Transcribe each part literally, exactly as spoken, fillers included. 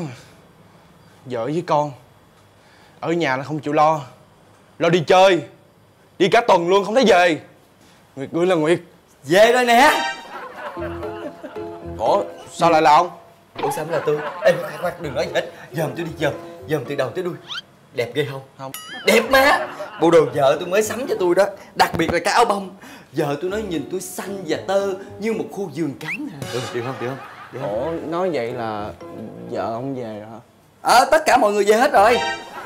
mà vợ với con ở nhà là không chịu lo, lo đi chơi, đi cả tuần luôn không thấy về. Nguyệt ơi là Nguyệt, về đây nè. Ủa sao lại là ông? Ủa sao mới là tôi? Ê khoan, đừng nói gì hết, dòm tôi đi, dòm dòm từ đầu tới đuôi. Đẹp ghê không? Không đẹp má. Bộ đồ vợ tôi mới sắm cho tôi đó, đặc biệt là cái áo bông. Vợ tôi nói nhìn tôi xanh và tơ như một khu vườn cánh. Ừ, được không, được không? Được. Ủa nói vậy là vợ ông về rồi hả? Ờ à, tất cả mọi người về hết rồi.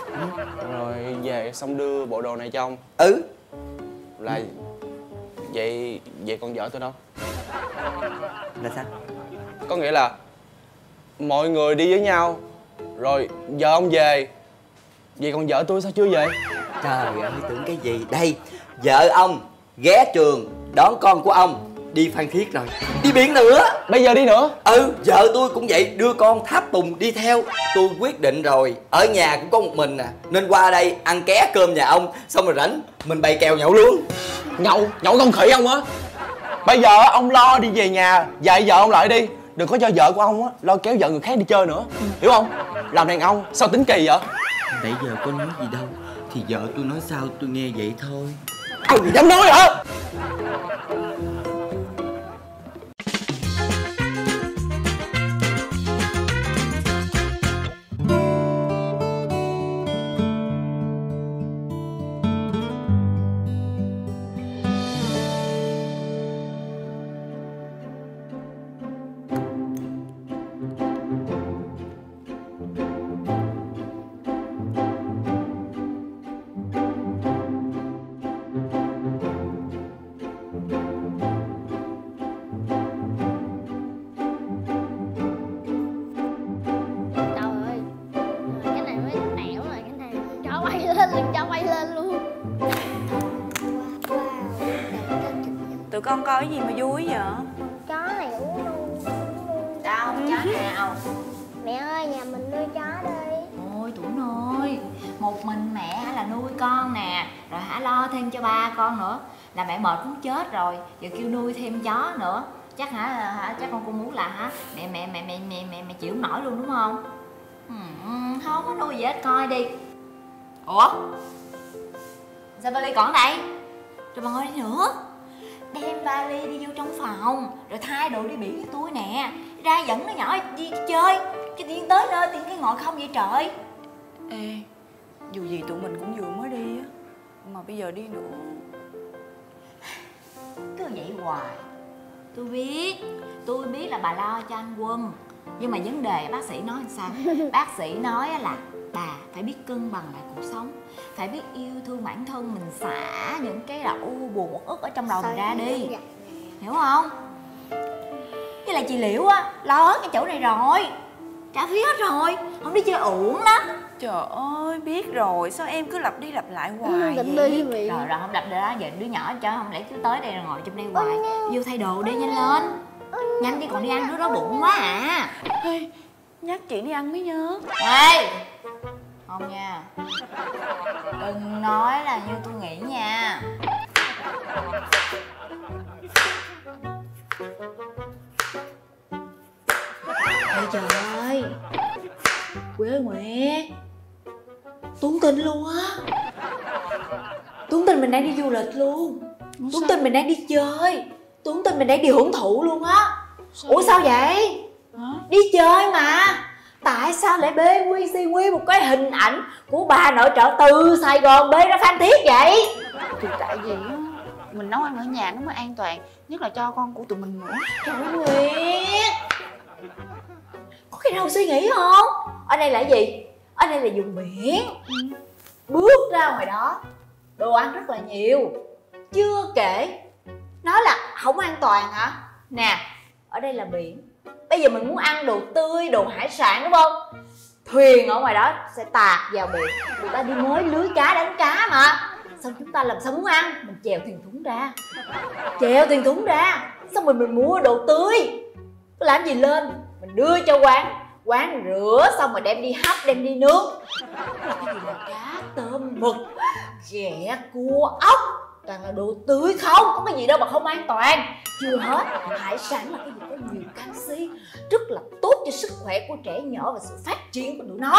Ừ, rồi về xong đưa bộ đồ này cho ông. Ừ là ừ. Vậy vậy còn vợ tôi đâu? Là sao? Có nghĩa là mọi người đi với nhau rồi vợ ông về, vậy còn vợ tôi sao chưa về? Trời ơi tưởng cái gì. Đây vợ ông ghé trường đón con của ông đi Phan Thiết rồi, đi biển nữa, bây giờ đi nữa. Ừ vợ tôi cũng vậy, đưa con Tháp Tùng đi theo. Tôi quyết định rồi, ở nhà cũng có một mình à, nên qua đây ăn ké cơm nhà ông, xong rồi rảnh mình bày kèo nhậu luôn. Nhậu nhậu không khỉ ông á. Bây giờ ông lo đi về nhà, dạy vợ ông lại đi, đừng có cho vợ của ông á lo kéo vợ người khác đi chơi nữa, hiểu không? Làm đàn ông sao tính kỳ vậy? Nãy giờ có nói gì đâu, thì vợ tôi nói sao tôi nghe vậy thôi. Ai mà dám nói hả? Tụi con coi cái gì mà vui vậy? Chó này uống luôn. Đâu, ừ. Chó nào? Mẹ ơi, nhà mình nuôi chó đi. Ôi, tụi nuôi. Một mình mẹ là nuôi con nè, rồi hả lo thêm cho ba con nữa. Là mẹ mệt muốn chết rồi, giờ kêu nuôi thêm chó nữa. Chắc hả, hả chắc con cũng muốn là hả mẹ mẹ mẹ mẹ mẹ mẹ, mẹ chịu không nổi luôn đúng không? Ừ, không có nuôi gì hết, coi đi. Ủa? Sao vali còn ở đây? Rồi bà ngồi đi nữa. Đem vali đi vô trong phòng, rồi thay đồ đi biển với tôi nè. Ra dẫn nó nhỏ đi chơi, chứ tiến tới nơi tiến cái ngồi không vậy trời. Ê, dù gì tụi mình cũng vừa mới đi á, mà bây giờ đi nữa cứ vậy hoài. Tôi biết, tôi biết là bà lo cho anh Quân, nhưng mà vấn đề bác sĩ nói làm sao? Bác sĩ nói là bà phải biết cân bằng lại cuộc sống, phải biết yêu thương bản thân mình, xả những cái là u buồn uất ức ở trong đầu mình ra đi, hiểu không? Với lại chị Liễu á, lo hết cái chỗ này rồi, trả phí hết rồi, không đi chơi uổng đó. Trời ơi biết rồi, sao em cứ lặp đi lặp lại hoài vậy? Rồi rồi không lặp nữa đó, giờ đứa nhỏ chơi không lẽ cứ tới đây rồi ngồi trong đây hoài. Vô thay đồ đi, nhanh lên, nhanh đi còn đi ăn, đứa đó bụng quá à. Nhắc chị đi ăn mới nhớ. Ê! Không nha, đừng nói là như tôi nghĩ nha. Ê trời ơi, Quế Nguyệt, Tuấn tin luôn á. Tuấn tin mình đang đi du lịch luôn. Ủa Tuấn tin mình đang đi chơi. Tuấn tin mình đang đi hưởng thụ luôn á. Ủa sao vậy? Hả? Đi chơi mà tại sao lại bê nguyên si nguyên một cái hình ảnh của bà nội trợ từ Sài Gòn bê ra Phan Thiết vậy? Thì tại vì mình nấu ăn ở nhà nó mới an toàn, nhất là cho con của tụi mình nữa. Trời ơi Nguyệt, có cái đâu suy nghĩ không? Ở đây là gì? Ở đây là vùng biển, bước ra ngoài đó đồ ăn rất là nhiều, chưa kể nói là không an toàn hả? Nè ở đây là biển, bây giờ mình muốn ăn đồ tươi, đồ hải sản đúng không? Thuyền ở ngoài đó sẽ tạt vào biển, người ta đi mới lưới cá đánh cá mà. Xong chúng ta làm sao muốn ăn? Mình chèo thuyền thúng ra, chèo thuyền thúng ra xong rồi mình mua đồ tươi, cứ làm gì lên mình đưa cho quán, quán rửa xong rồi đem đi hấp, đem đi nướng. Cái gì là cá, tôm, mực, ghẹ, cua, ốc, toàn là đồ tươi không, có cái gì đâu mà không an toàn. Chưa hết, hải sản là cái gì có nhiều canxi, rất là tốt cho sức khỏe của trẻ nhỏ và sự phát triển của tụi nó.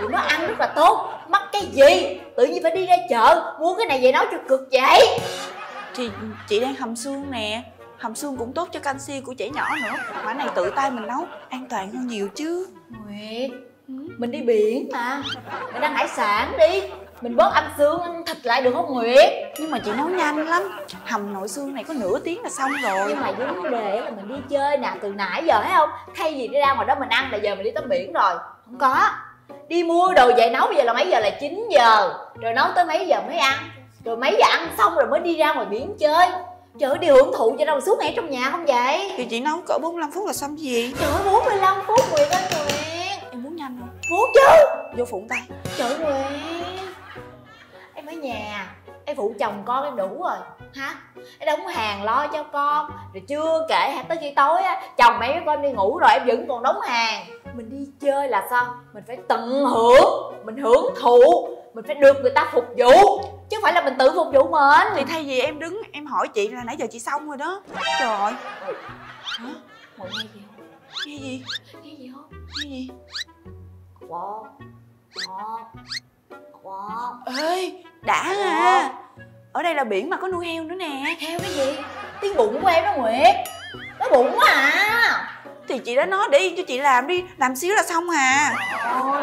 Tụi nó ăn rất là tốt, mắc cái gì tự nhiên phải đi ra chợ mua cái này về nấu cho cực vậy. Thì chị đang hầm xương nè, hầm xương cũng tốt cho canxi của trẻ nhỏ nữa. Quả này tự tay mình nấu an toàn hơn nhiều chứ Nguyệt. Mình đi biển mà, mình ăn hải sản đi, mình bớt ăn xương ăn thịt lại được không Nguyệt? Nhưng mà chị nấu nhanh lắm, hầm nội xương này có nửa tiếng là xong rồi. Nhưng mà vấn đề là mình đi chơi nè, từ nãy giờ thấy không, thay vì đi ra ngoài đó mình ăn là giờ mình đi tắm biển rồi. Không có, đi mua đồ về nấu bây giờ là mấy giờ, là chín giờ rồi, nấu tới mấy giờ mới ăn, rồi mấy giờ ăn xong rồi mới đi ra ngoài biển chơi. Trời ơi, đi hưởng thụ cho đâu mà suốt ngày trong nhà không vậy? Thì chị nấu cỡ bốn mươi lăm phút là xong gì? Trời ơi, bốn mươi lăm phút Nguyệt ơi Nguyệt. Em muốn nhanh không? Muốn chứ. Vô phụng tay. Trời ơi Nguyệt, em ở nhà em phụ chồng con em đủ rồi hả, em đóng hàng lo cho con rồi, chưa kể hả tới khi tối á chồng mấy con đi ngủ rồi em vẫn còn đóng hàng. Mình đi chơi là sao, mình phải tận hưởng, mình hưởng thụ, mình phải được người ta phục vụ chứ không phải là mình tự phục vụ mình. Thì thay vì em đứng em hỏi chị là nãy giờ chị xong rồi đó. Trời ơi, hả ngồi nghe gì không? Nghe gì? Nghe gì không? Nghe gì? Wow. Wow. Wow. Ê đã ha, ở đây là biển mà có nuôi heo nữa nè. Heo cái gì? Tiếng bụng của em đó Nguyệt, nó bụng quá à. Thì chị đã nói để yên cho chị làm đi, làm xíu là xong à. Ôi,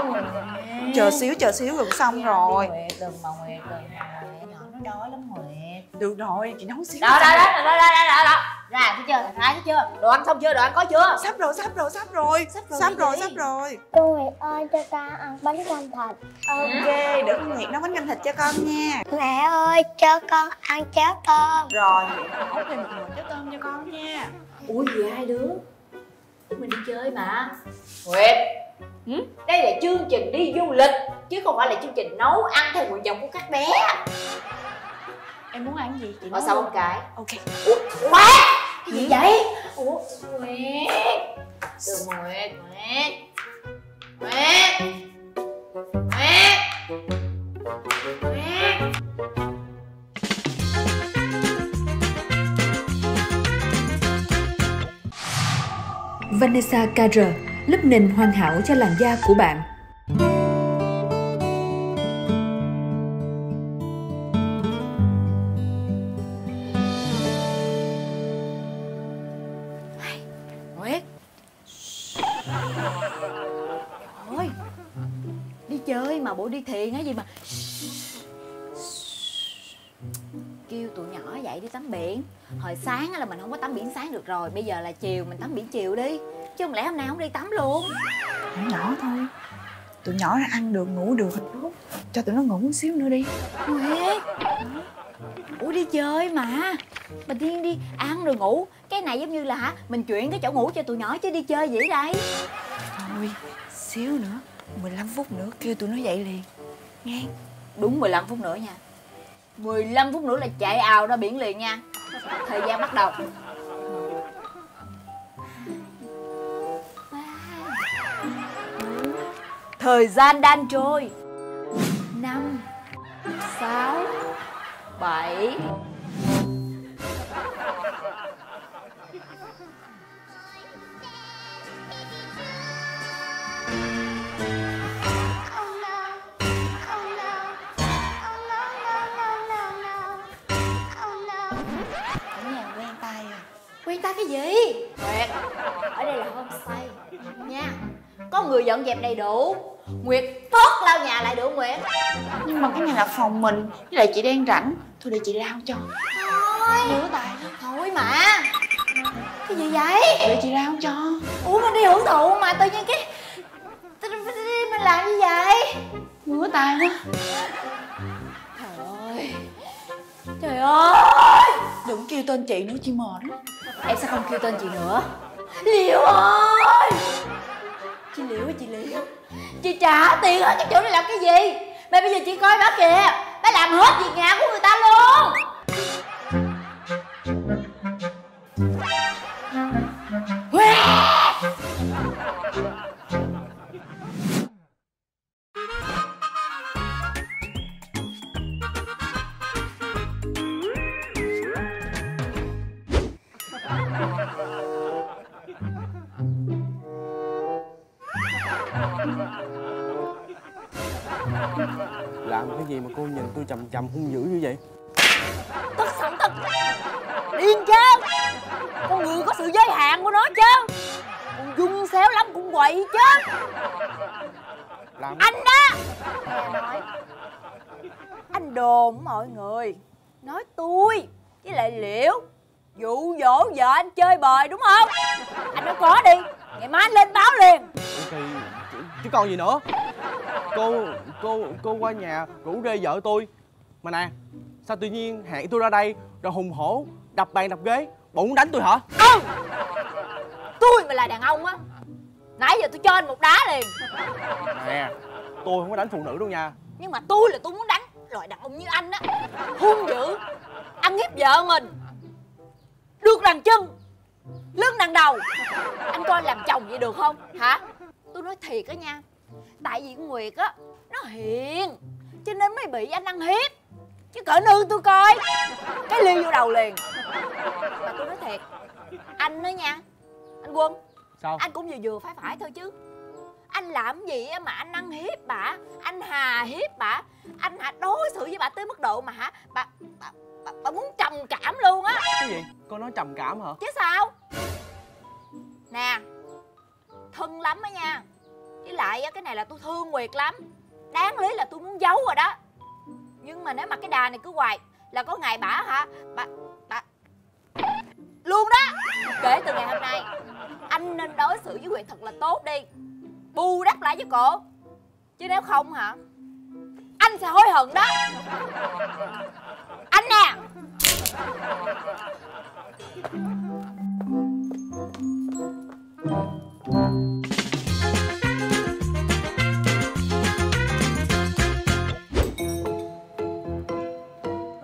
chờ xíu chờ xíu rồi cũng xong rồi. Nguyệt đừng mà Nguyệt, đừng mà Nguyệt, nhỏ nó đói lắm Nguyệt. Được rồi chị nấu xíu đó đó đó, đó đó đó đó đó ra thấy chưa, ra thấy chưa, đồ ăn xong chưa, đồ ăn có chưa? Sắp rồi sắp rồi sắp rồi sắp rồi sắp rồi, sắp rồi. Cô Nguyệt ơi cho ta ăn bánh canh thịt. Ok để con Nguyệt nấu bánh canh thịt cho con nha. Mẹ ơi cho con ăn cháo tôm. Rồi nấu thêm một nồi cháo tôm cho con nha. Ủa gì hai đứa mình đi chơi mà Nguyệt. Ừ? Đây là chương trình đi du lịch chứ không phải là chương trình nấu ăn theo nguyện vọng của các bé. Em muốn ăn gì chị nói. Ở sau không cãi. Ok. Ủa má cái gì vậy? Ủa Nguyệt, được Nguyệt, Nguyệt, Nguyệt, Nguyệt, Nguyệt. Vanessa ca rờ, lớp nền hoàn hảo cho làn da của bạn. Nguyệt, ôi, đi chơi mà bộ đi thiền hay gì mà kêu tụi nhỏ dậy đi tắm biển. Hồi sáng là mình không có tắm biển sáng được rồi, bây giờ là chiều mình tắm biển chiều đi, chứ không lẽ hôm nay không đi tắm luôn. Tụi nhỏ thôi, tụi nhỏ nó ăn được ngủ được, cho tụi nó ngủ xíu nữa đi. Ủa, ủa đi chơi mà mình đi đi ăn rồi ngủ, cái này giống như là hả mình chuyển cái chỗ ngủ cho tụi nhỏ chứ đi chơi gì đây. Thôi xíu nữa mười lăm phút nữa kêu tụi nó dậy liền nghe. Đúng mười lăm phút nữa nha, mười lăm phút nữa là chạy ào ra biển liền nha. Thời gian bắt đầu. Thời gian đang trôi. Năm sáu bảy. Cái gì? Nguyệt, ở đây là homestay nha, có người dọn dẹp đầy đủ, Nguyệt phớt lau nhà lại được Nguyệt. Nhưng mà cái này là phòng mình, với lại chị đang rảnh, thôi để chị lau cho. Thôi, rửa tay thôi mà. Cái gì vậy? Để chị lau cho. Ủa mình đi hưởng thụ mà tự nhiên cái mình làm như vậy. Rửa tay quá. Trời ơi, trời ơi, đừng kêu tên chị nữa chị mệt lắm. Em sẽ không kêu tên chị nữa. Liễu ơi, chị Liễu ơi, chị Liễu, chị trả tiền hết cái chỗ này làm cái gì mà bây giờ chị coi bác kìa, bác làm hết việc nhà của người ta luôn. Làm cái gì mà cô nhìn tôi chầm chầm hung dữ như vậy? Tức sẵn tức. Điên chứ. Con người có sự giới hạn của nó chứ. Con dung xéo lắm cũng quậy chứ. Làm... Anh đó nói. Anh đồn mọi người. Nói tôi với lại Liễu dụ dỗ vợ anh chơi bời đúng không? Anh nói có đi, ngày mai anh lên báo liền. Ok, chứ còn gì nữa. Cô, cô, cô qua nhà rủ rê vợ tôi. Mà nè, sao tự nhiên hẹn tôi ra đây rồi hùng hổ đập bàn đập ghế, bụng muốn đánh tôi hả? Không, tôi mà là đàn ông á, nãy giờ tôi cho anh một đá liền. Nè, tôi không có đánh phụ nữ đâu nha. Nhưng mà tôi là tôi muốn đánh loại đàn ông như anh á, hung dữ, ăn hiếp vợ mình, được đằng chân, lưng đằng đầu. Anh coi làm chồng vậy được không hả? Tôi nói thiệt á nha, tại vì Nguyệt á nó hiền cho nên mới bị anh ăn hiếp, chứ cỡ nương tôi coi cái ly vô đầu liền. Mà tôi nói thiệt anh đó nha, anh Quân. Sao? Anh cũng vừa vừa phải phải thôi chứ. Anh làm gì mà anh ăn hiếp bà, anh hà hiếp bà, anh hả đối xử với bà tới mức độ mà hả bà bà, bà, bà muốn trầm cảm luôn á. Cái gì? Cô nói trầm cảm hả? Chứ sao. Nè, thân lắm á nha. Với lại cái này là tôi thương Nguyệt lắm. Đáng lý là tôi muốn giấu rồi đó. Nhưng mà nếu mà cái đà này cứ hoài là có ngày bả hả Bà... bà... luôn đó. Kể từ ngày hôm nay anh nên đối xử với Nguyệt thật là tốt đi, bù đắp lại với cổ. Chứ nếu không hả anh sẽ hối hận đó. Anh nè.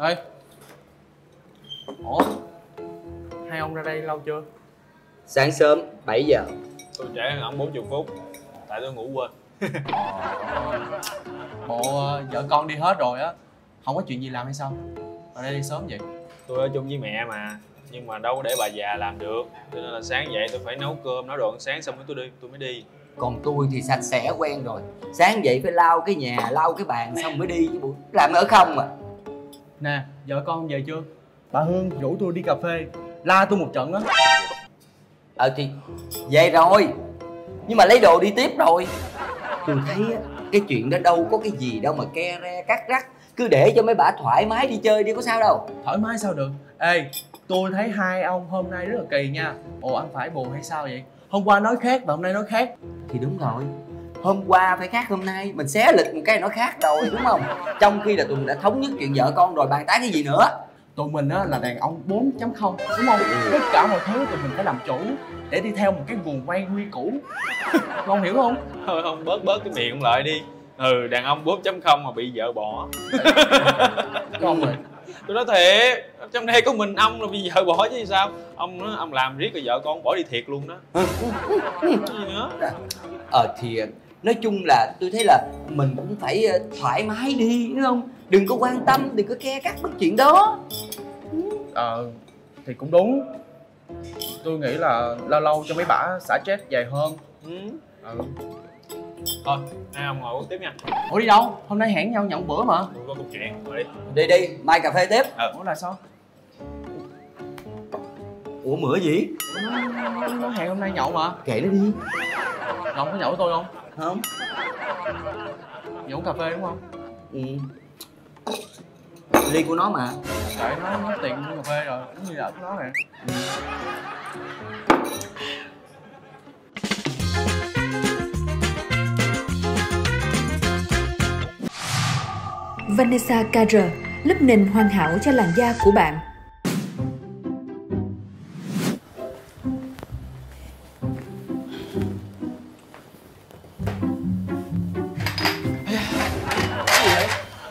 Ê, ủa, hai ông ra đây lâu chưa? Sáng sớm bảy giờ. Tôi trễ hơn ông bốn mươi phút. Tại tôi ngủ quên. Bộ vợ con đi hết rồi á, không có chuyện gì làm hay sao mà đây đi sớm vậy? Tôi ở chung với mẹ mà, nhưng mà đâu có để bà già làm được, cho nên là sáng dậy tôi phải nấu cơm nấu đồ ăn sáng xong mới tôi đi tôi mới đi. Còn tôi thì sạch sẽ quen rồi, sáng dậy phải lau cái nhà lau cái bàn xong mới đi chứ bộ làm ở không à. Nè, vợ con về chưa? Bà Hương rủ tôi đi cà phê la tôi một trận á. Ờ thì về rồi nhưng mà lấy đồ đi tiếp rồi. Tôi thấy cái chuyện đó đâu có cái gì đâu mà ke re cắt rắc, cứ để cho mấy bà thoải mái đi chơi đi, có sao đâu. Thoải mái sao được. Ê, tôi thấy hai ông hôm nay rất là kỳ nha. Ồ, ăn phải buồn hay sao vậy? Hôm qua nói khác và hôm nay nói khác. Thì đúng rồi, hôm qua phải khác hôm nay, mình xé lịch một cái nó khác rồi đúng không? Trong khi là tụi mình đã thống nhất chuyện vợ con rồi, bàn tán cái gì nữa. Tụi mình á là đàn ông bốn chấm không đúng không? Ừ. Tất cả mọi thứ tụi mình phải làm chủ để đi theo một cái nguồn quay quy cũ. Con hiểu không? Thôi không, bớt bớt cái miệng lại đi. Ừ, đàn ông bốn chấm không mà bị vợ bỏ. Con mình, tôi nói thiệt, trong đây có mình ông là bị vợ bỏ chứ sao. Ông nói, ông làm riết rồi vợ con bỏ đi thiệt luôn đó. Cái gì nữa. Ờ thì nói chung là tôi thấy là mình cũng phải thoải mái đi đúng không? Đừng có quan tâm, đừng có ke các bất chuyện đó. Ờ thì cũng đúng. Tôi nghĩ là lâu lâu cho mấy bả xả stress dài hơn. Ừ. Ừ. Thôi, hai ông ngồi uống tiếp nha. Ủa đi đâu? Hôm nay hẹn nhau nhậu bữa mà. Ủa có câu chuyện, ngồi đi. Đi đi, mai cà phê tiếp. Ờ. Ủa là sao? Ủa bữa gì? Nó, nó hẹn hôm nay nhậu mà. Kệ nó đi. Ông có nhậu với tôi không? Không. Nhậu uống cà phê đúng không? Ừ. Ly của nó mà. Tại nó, nó tiền cà phê rồi, cũng như là của nó nè. Ừ. Vanessa ca rờ, lớp nền hoàn hảo cho làn da của bạn.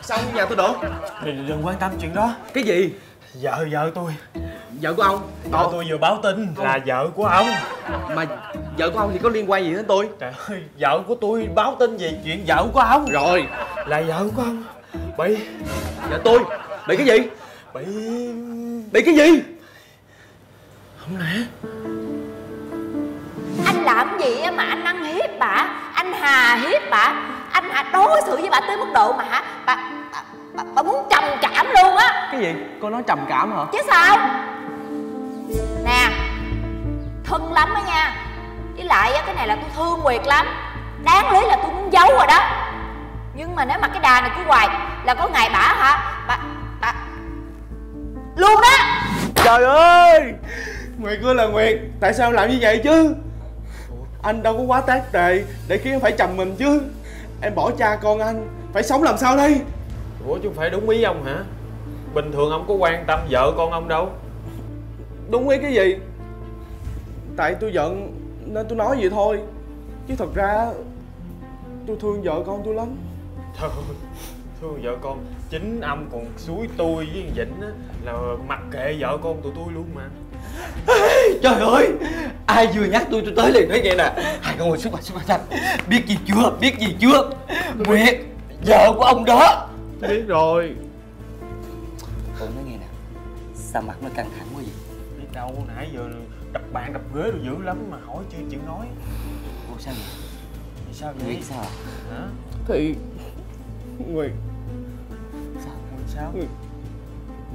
Sao ông nhà tôi đổ? Đừng quan tâm chuyện đó. Cái gì? Vợ vợ tôi. Vợ của ông? Vợ tôi vừa báo tin là vợ của ông. Mà vợ của ông thì có liên quan gì đến tôi? Trời ơi, vợ của tôi báo tin về chuyện vợ của ông. Rồi, là vợ của ông bị. Vợ tôi bị cái gì? Bị bị cái gì? Không lẽ anh làm gì mà anh ăn hiếp bà, anh anh Hà hiếp bà, anh Hà đối xử với bà tới mức độ mà hả bà, bà, bà, bà muốn trầm cảm luôn á. Cái gì? Cô nói trầm cảm hả? Chứ sao. Nè, thân lắm á nha, với lại cái này là tôi thương Nguyệt lắm, đáng lý là tôi muốn giấu rồi đó. Nhưng mà nếu mà cái đà này cứ hoài là có ngày bả hả bà, bà luôn đó. Trời ơi, Nguyệt ơi là Nguyệt, tại sao làm như vậy chứ? Anh đâu có quá tác tệ để khiến em phải chồng mình chứ. Em bỏ cha con anh, phải sống làm sao đây? Ủa chứ không phải đúng ý ông hả? Bình thường ông có quan tâm vợ con ông đâu. Đúng ý cái gì? Tại tôi giận nên tôi nói vậy thôi, chứ thật ra tôi thương vợ con tôi lắm. Trời ơi, thương vợ con. Chính ông còn suối tôi với thằng Vĩnh á, là mặc kệ vợ con tụi tôi luôn mà. Trời ơi, ai vừa nhắc tôi tôi tới liền nói vậy nè. Hai con ngồi xuống mặt xuống mặt xanh. Biết gì chưa, biết gì chưa Nguyệt, vợ của ông đó. Tôi biết rồi. Tôi nói nghe nè, sao mặt nó căng thẳng quá vậy? Biết đâu, nãy giờ đập bạn đập ghế rồi dữ lắm mà hỏi chưa chịu nói. Ủa sao vậy? Vậy sao vậy? Nguyệt sao hả? Thì... Nguyệt... Sao? Nguyệt sao? Nguyệt...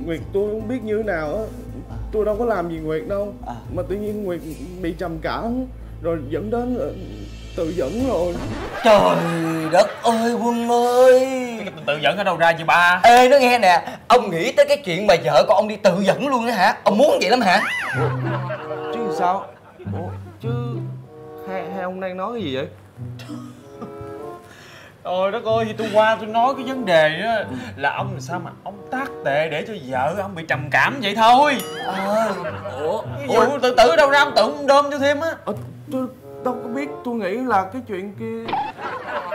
Nguyệt tôi không biết như thế nào á. Tôi đâu có làm gì Nguyệt đâu à. Mà tự nhiên Nguyệt bị trầm cảm rồi dẫn đến tự dẫn rồi. Trời đất ơi Quân ơi, tự dẫn ở đâu ra vậy ba? Ê nó nghe nè, ông nghĩ tới cái chuyện mà vợ con ông đi tự dẫn luôn á hả? Ông muốn vậy lắm hả? Chứ sao? Ủa, chứ hai, hai ông đang nói cái gì vậy? Trời đất ơi, thì tôi qua tôi nói cái vấn đề đó là ông làm sao mà ông tác tệ để cho vợ ông bị trầm cảm vậy thôi. À, ủa, ví dụ tự tử đâu ra ông tự ông đơm cho thêm á. À, tôi đâu có biết, tôi nghĩ là cái chuyện kia.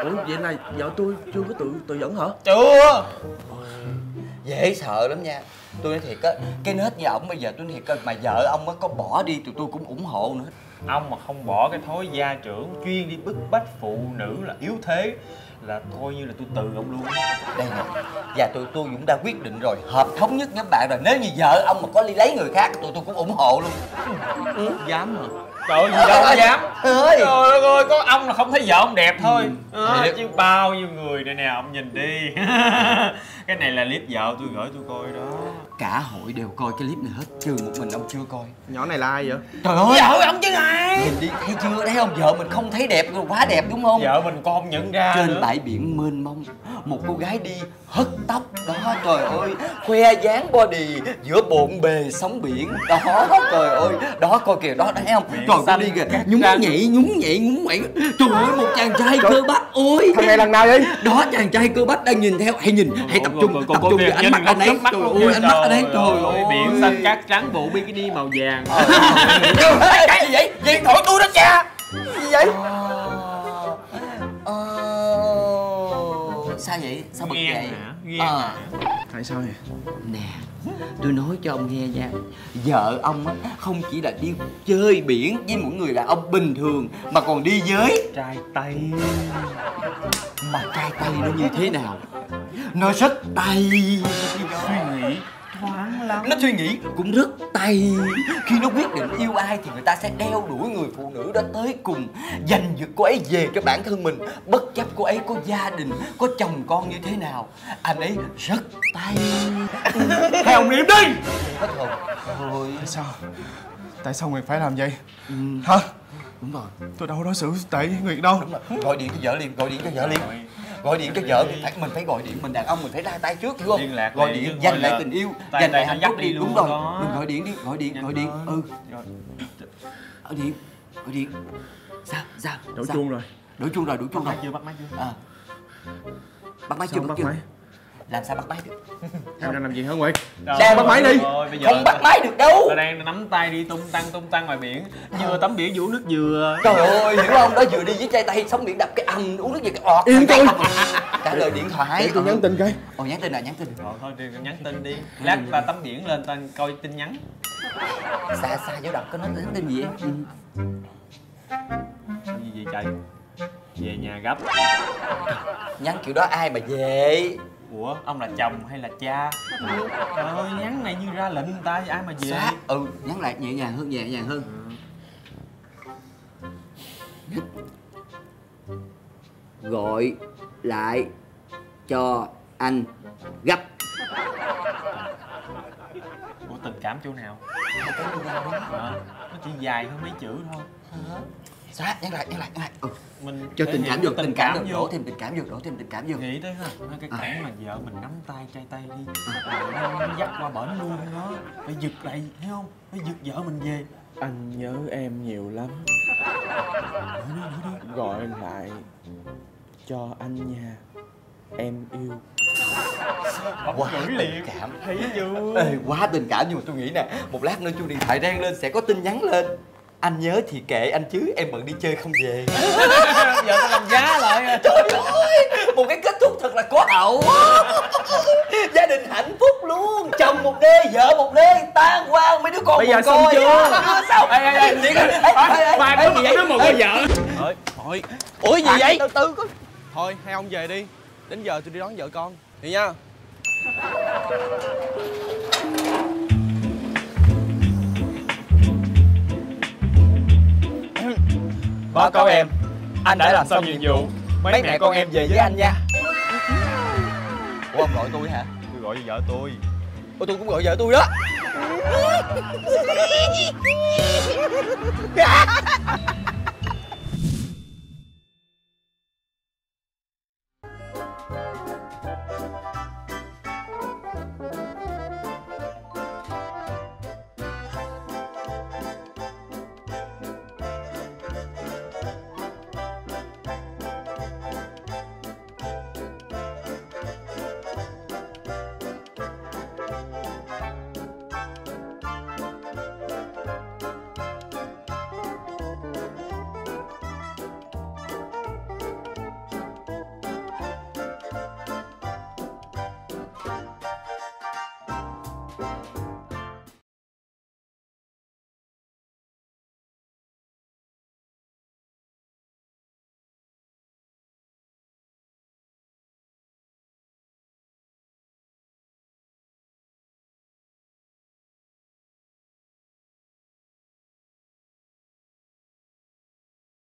Ủa vậy này vợ tôi chưa có tự tự dẫn hả? Chưa. Dễ sợ lắm nha. Tôi nói thiệt á, cái nết như ổng bây giờ tôi nói thiệt á, mà vợ ông á có bỏ đi tụi tôi cũng ủng hộ nữa. Ông mà không bỏ cái thói gia trưởng chuyên đi bức bách phụ nữ là yếu thế là coi như là tôi từ ông luôn. Đây nè, và tụi tôi cũng đã quyết định rồi, hợp thống nhất nhóm bạn rồi, nếu như vợ ông mà có ly lấy người khác tụi tôi cũng ủng hộ luôn. Ừ, dám hả? Trời ơi, gì đâu có dám. Trời ơi, ơi, có ông là không thấy vợ ông đẹp thôi. Ừ. À, chứ bao nhiêu người đây nè, ông nhìn đi. Cái này là clip vợ tôi gửi tôi coi đó. Cả hội đều coi cái clip này hết, trừ một mình ông chưa coi. Nhỏ này là ai vậy? Trời ơi, vợ ông chứ ai. Nhìn đi, thấy chưa, thấy không? Vợ mình không thấy đẹp, quá đẹp đúng không? Vợ mình con nhận ra. Trên nữa. Bãi biển mênh mông, một cô gái đi hất tóc đó, trời ơi, khoe dáng body giữa bộn bề sóng biển đó, trời ơi, đó coi kìa đó, thấy không? Trời ơi, đi kìa, nhúng nhảy, nhúng nhảy, nhúng nhảy, trời ơi, một chàng trai cơ bắp, ôi. Thằng này lần nào vậy? Đó, chàng trai cơ bắp đang nhìn theo, hãy nhìn, hãy tập trung, tập trung vào ánh mắt anh ấy, trời ơi, ánh mắt anh ấy, trời ơi. Biển xanh cát trắng bộ bikini màu vàng. Cái gì vậy? Gì thổi tôi đó cha? Gì vậy? Sao vậy? Sao bực vậy? Ờ. Tại sao vậy? Nè, tôi nói cho ông nghe nha, vợ ông á không chỉ là đi chơi biển với một người đàn ông bình thường mà còn đi với trai Tây. Mà trai Tây nó như thế nào? Nó rất Tây, suy nghĩ thoáng lắm. Nó suy nghĩ cũng rất Tây. Khi nó quyết định yêu ai thì người ta sẽ đeo đuổi người phụ nữ đó tới cùng, giành giật cô ấy về cho bản thân mình, bất chấp cô ấy có gia đình, có chồng con như thế nào. Anh ấy rất Tây. Theo ông niệm đi. Hết rồi. Rồi. Tại sao? Tại sao Nguyệt phải làm vậy? Ừ. Hả? Đúng rồi. Tôi đâu đối xử tệ với Nguyệt đâu. Đúng rồi. Gọi điện cho vợ liền, gọi điện cho vợ liền. Gọi điện cho vợ mình phải, mình phải gọi điện, mình đàn ông mình phải ra tay trước hiểu không? Gọi điện dành lại tình yêu, dành lại hạnh phúc đi, đúng rồi. Mình gọi điện đi, gọi điện, gọi điện. Ừ. Gọi điện, gọi điện. Sao? Sao? Đổ chuông rồi. Đổ chuông rồi, đổ chuông rồi. Bắt máy chưa, bắt máy chưa? À. Bắt máy chưa, bắt máy. Làm sao bắt máy được? Em đang làm gì hả Nguyệt? Đang bắt máy đi. Không bắt máy được đâu. Tôi đang nắm tay đi tung tăng tung tăng ngoài biển, vừa tắm biển vũ nước dừa. Trời ơi, hiểu không? Đó vừa đi với trai Tây sóng biển đập cái ầm uống nước dừa cái ọt. Yên tôi. Trả lời điện thoại. Tôi nhắn tin cái. Ồ nhắn tin à, nhắn tin. Ờ thôi đi, nhắn tin đi. Lát ta tắm biển lên ta coi tin nhắn. Xa xa vô đọc có nói tin tin gì vậy? Gì vậy trời? Về nhà gấp. Nhắn kiểu đó ai mà về? Ủa, ông là chồng hay là cha? Trời ơi, nhắn này như ra lệnh người ta, ai mà về? Xác, ừ, nhắn lại nhẹ nhàng hơn, nhẹ nhàng hơn. Ừ. gọi lại cho anh gấp. Ủa, tình cảm chỗ nào? À, nó chỉ dài hơn mấy chữ thôi. Dạ, nhắc lại, nhắc lại, nhắc lại. Ừ. Mình cho tình cảm, vô, tình, tình cảm, cảm vô. Đổ thêm tình cảm vô, đổ thêm tình cảm vô. Nghĩ tới ha, cái cảnh à. mà vợ mình nắm tay, trai tay đi à. Nó, nó dắt qua bển luôn đó. Phải giật lại, thấy không? Phải giật vợ mình về. Anh nhớ em nhiều lắm. Đi, đi, đi. Gọi lại cho anh nha, em yêu. Quá tình cảm. Thấy chưa? Ê, quá tình cảm, nhưng mà tôi nghĩ nè, một lát nữa chuông điện thoại rang lên sẽ có tin nhắn lên. Anh nhớ thì kệ anh chứ, em bận đi chơi không về. Giờ tao làm giá lại. Trời ơi, một cái kết thúc thật là có hậu. Gia đình hạnh phúc luôn. Chồng một đê, vợ một đê, tan hoang mấy đứa con. Bây giờ xong chưa? Sao? Ê, ê, ê, ê, ê, ba có một đứa một người vợ. Thôi, thôi. Ủa gì vậy? Từ từ có. Thôi, hai ông về đi. Đến giờ tôi đi đón vợ con. Vậy nha. Báo cáo em, anh đã làm xong nhiệm vụ. Mấy mẹ con em về với anh nha. Ủa, ông gọi tôi hả? Tôi gọi vợ tôi. Ủa, tôi cũng gọi vợ tôi đó. Bye.